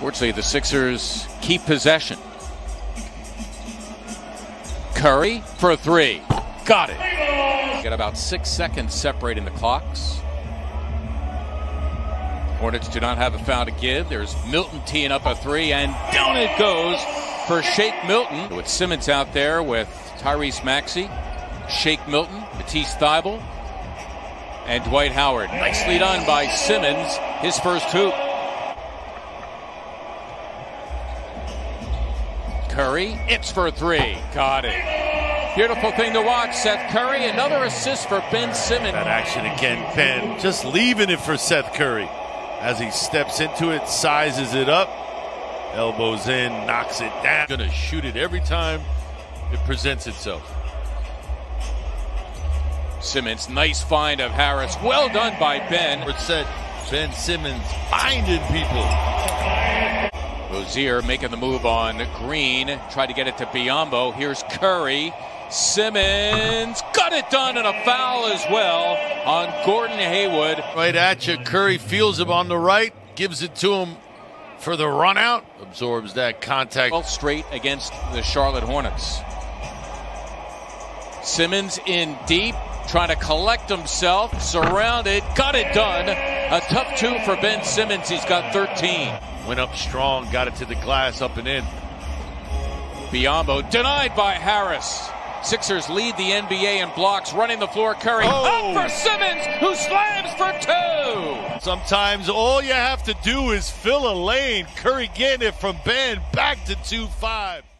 Fortunately, the Sixers keep possession. Curry for a three. Got it. Got about 6 seconds separating the clocks. Hornets do not have a foul to give. There's Milton teeing up a three, and down it goes for Shake Milton. With Simmons out there with Tyrese Maxey, Shake Milton, Matisse Thybulle, and Dwight Howard. Nicely done by Simmons, his first hoop. Curry, it's for three. Got it. Beautiful thing to watch. Seth Curry, another assist for Ben Simmons. That action again, Ben, just leaving it for Seth Curry. As he steps into it, sizes it up, elbows in, knocks it down. Gonna shoot it every time it presents itself. Simmons, nice find of Harris. Well done by Ben. Ben Simmons finding people. Rozier making the move on Green. Tried to get it to Biyombo. Here's Curry. Simmons got it done, and a foul as well on Gordon Hayward. Right at you. Curry feels him on the right, gives it to him for the run out. Absorbs that contact. 12 straight against the Charlotte Hornets. Simmons in deep, trying to collect himself, surrounded, got it done. A tough two for Ben Simmons. He's got 13. Went up strong, got it to the glass, up and in. Biyombo denied by Harris. Sixers lead the NBA in blocks, running the floor. Curry up for Simmons, who slams for two. Sometimes all you have to do is fill a lane. Curry getting it from Ben, back to 2-5.